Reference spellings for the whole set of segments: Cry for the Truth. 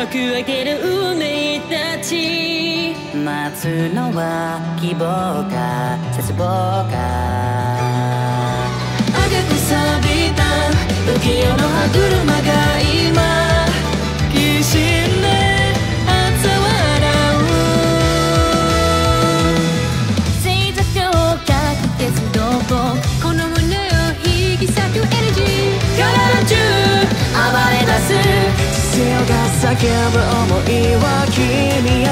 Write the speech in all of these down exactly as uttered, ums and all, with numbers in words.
僕は蹴る運命たち、待つのは希望か絶望か、あがく錆びた浮世の歯車が今きしんで嘲笑う、静寂をかく鉄道をこの胸を引き裂くエネルギー、体中暴れ出す潮が叫ぶ想いは君よ、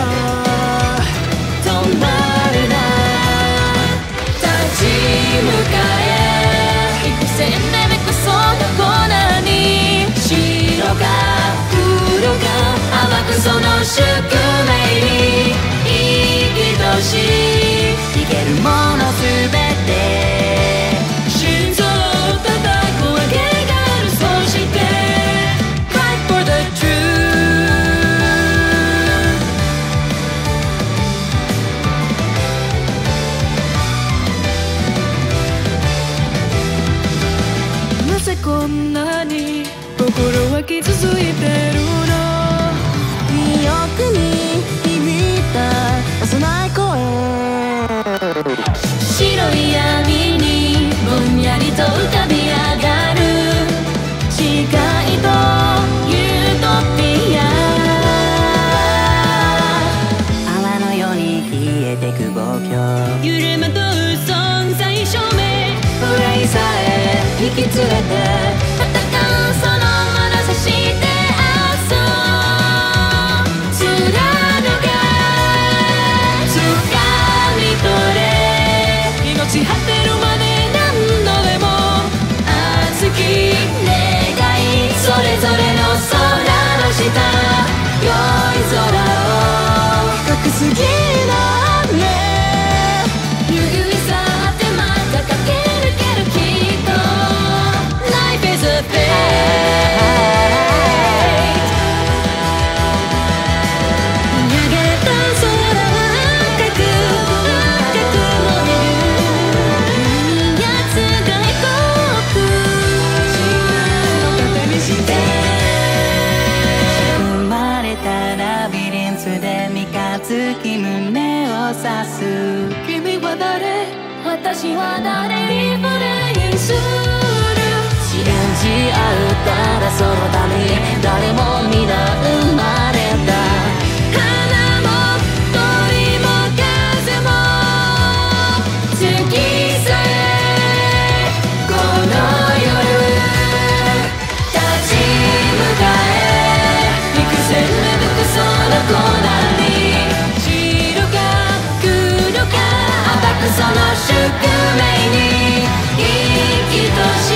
止まるな立ち向かえ、幾千年目こその粉に白が黒が暴くその宿命に生きとし、逃げるものすべて心臓を叩くわけがある、そして Cry for theこんなに心は傷ついてるの、記憶に響いた幼い声、白い闇にぼんやりと浮かび上がる視界とユートピア、泡のように消えてく望郷、揺れまとう存在証明、未来さえ引き連れて「夜空を深くすぎないね」「拭い去ってまた駆け抜けるきっと」「Life is a fate」「投げた空は赤く赤く燃える」「やつが行こう」「自分の糧にして」月胸を刺す、君は誰私は誰、リフレインする、信じ合うただそのために誰も皆生まれた、花も鳥も風も月さえこの夜立ち向かえ、幾千目ぶくその粉その宿命に生きとし